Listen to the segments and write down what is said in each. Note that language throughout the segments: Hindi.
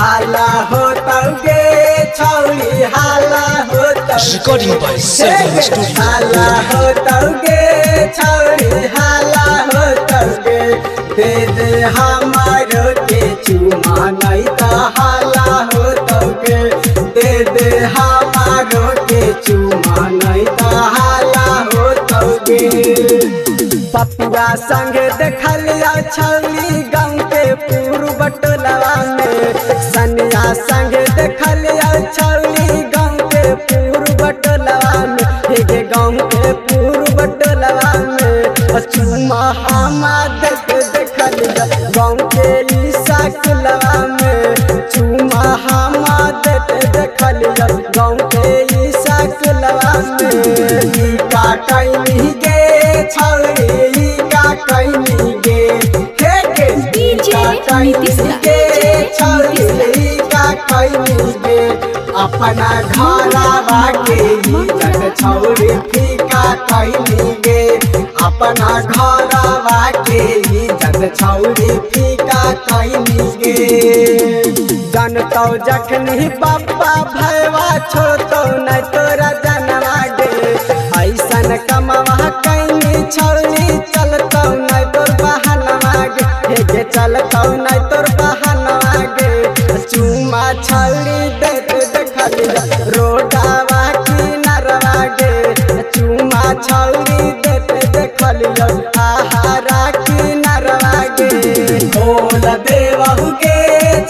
हाला हो तौगे छौली हाला हो रिकॉर्डिंग बाय सरगम स्टूडियो हाला हो तौगे छौली हाला हो तौगे दे दे हमारो के चुमा नहीं त हाला हो तौगे दे दे हमारो के चुमा नहीं त हाला हो तौगे पपुआ संग देखलिया छौली गाँव के पूर्व टोलवा में सनिया संग देखलिया छौली गाँव के पूर्व टोलवा में हे गाँव के पूर्व टोलवा में चुमा हमाद देखलिया गाँव के ईसा कुलवा में चुमा हमाद देखलिया गाँव के ईसा कुलवा में काटनी गे छौली अपना घरवा के इज्जत छौरी फीका कैली गे अपना घरवा के इज्जत छौरी फीका कैली गे जानतो जखनी पापा भैया छोड़तो नहीं तोरा जानवा गे ऐसन कमवा कैली छौरी चलतो नहीं तोर बहनवा गे हे गे चलतो नहीं तोर बहनवा गे चुमा छौरी रोडावा की नरवा गे चुमा छौरी देते देखलियो आहारा की नरवा गे बोल देवहु गे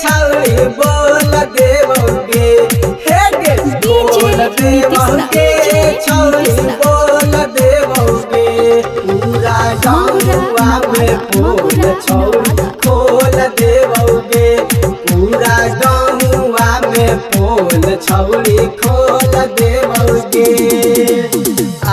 छौरी बोल देवहु गे हे गे बोल देवहु गे छौरी बोल देवहु गे पूरा गाँववा में बोल छौरी बोल देवहु गे पूरा गाँववा में बोल छौरी खोल देवगे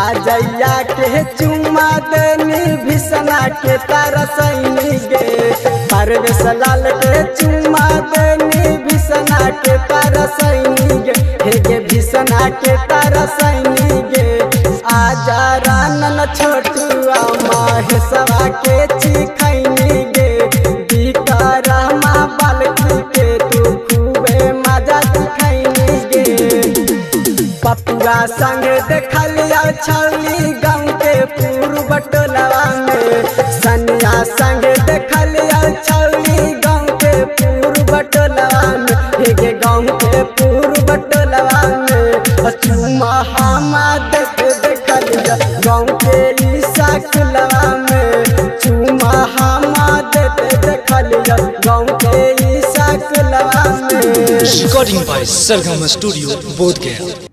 आजैया के चुमा देनी भीषणा के तरसैनी गे परवेश लाल के चुमा देनी भीषणा के तरसैनी गे हे गे भीषणा के तरसैनी गे आजा रानन छोटुआ महेशवा के चिखैनी गे बीतरा माँ बालकी के तू खूबे मजा पपुआ संग देखलिया छौली गाँव के पूर्व टोलवा में सनिया संग देखलिया छौली गाँव के पूर्व टोलवा में हे गाँव के पूर्व टोलवा में चुमा हमाद देखलिया गाँव के ईसा कुलवा में चुमा हमाद देखलिया गाँव के ईसा कुलवा में recording by Sargam studio Bodhgaya.